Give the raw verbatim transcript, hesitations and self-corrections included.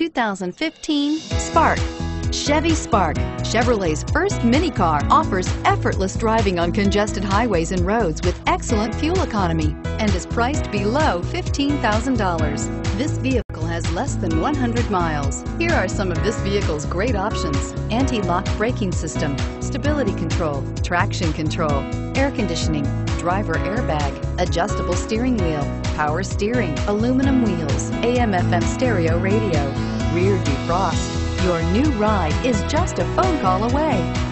two thousand fifteen Spark. Chevy Spark, Chevrolet's first mini car, offers effortless driving on congested highways and roads with excellent fuel economy and is priced below fifteen thousand dollars. This vehicle has less than one hundred miles. Here are some of this vehicle's great options: anti-lock braking system, stability control, traction control, air conditioning, driver airbag, adjustable steering wheel, power steering, aluminum wheels, A M F M stereo radio, rear defrost. Your new ride is just a phone call away.